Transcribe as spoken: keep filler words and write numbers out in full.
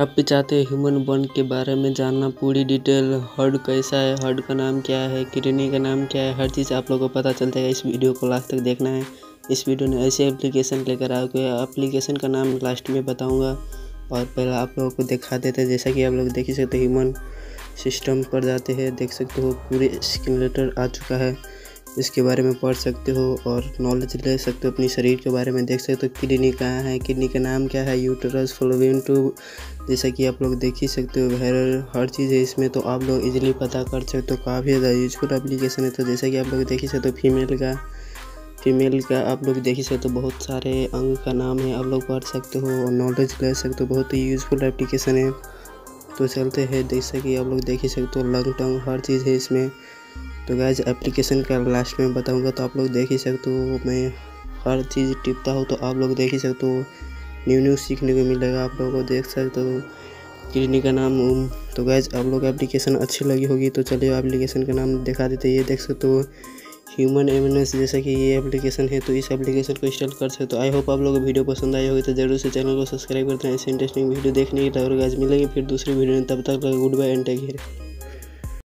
आप भी चाहते हैं ह्यूमन बॉन्ड के बारे में जानना पूरी डिटेल, हर्ड कैसा है, हर्ड का नाम क्या है, किडनी का नाम क्या है, हर चीज़ आप लोगों को पता चल जाएगा। इस वीडियो को लास्ट तक देखना है। इस वीडियो में ऐसे एप्लीकेशन लेकर आ गए, एप्लीकेशन का नाम लास्ट में बताऊंगा और पहले आप लोगों को दिखा देते हैं। जैसा कि आप लोग देख ही सकते, ह्यूमन सिस्टम पर जाते हैं, देख सकते हो पूरे स्क्रीन लेटर आ चुका है। इसके बारे में पढ़ सकते हो और नॉलेज ले सकते हो अपनी शरीर के बारे में। देख सकते हो किडनी कहाँ है, किडनी का नाम क्या है, यूटरस, फ्लोवियन ट्यूब, जैसा कि आप लोग देख ही सकते हो हर हर चीज़ है इसमें, तो आप लोग इजीली पता कर सकते हो। काफ़ी ज़्यादा यूजफुल एप्लीकेशन है। तो जैसा कि आप लोग देख ही सकते हो फीमेल का फीमेल का आप लोग देख ही सकते हो बहुत सारे अंग का नाम है, आप लोग पढ़ सकते हो और नॉलेज ले सकते हो। बहुत ही यूजफुल एप्लीकेशन है। तो चलते हैं, जैसा कि आप लोग देख ही सकते हो लंग टंग हर चीज़ है इसमें। तो गाइज एप्लीकेशन का लास्ट में बताऊंगा, तो आप लोग देख ही सकते हो। मैं हर चीज़ टिपता हूँ तो आप लोग देख ही सकते हो, न्यू न्यू सीखने को मिलेगा आप लोगों को, देख सकते हो किडनी का नाम उम। तो गाइज आप लोग एप्लीकेशन अच्छी लगी होगी। तो चलिए एप्लीकेशन का नाम दिखा देते हैं। ये देख सकते हो ह्यूमन एविडेंस, जैसा कि ये एप्लीकेशन है, तो इस एप्लीकेशन को इंस्टॉल कर सकते हो। आई होप आप लोगों को वीडियो पसंद आई होगी, तो जरूर से चैनल को सब्सक्राइब करते हैं ऐसे इंटरेस्टिंग वीडियो देखने के लिए। और गाइज मिलेंगे फिर दूसरी वीडियो में, तब तक good bye and take care.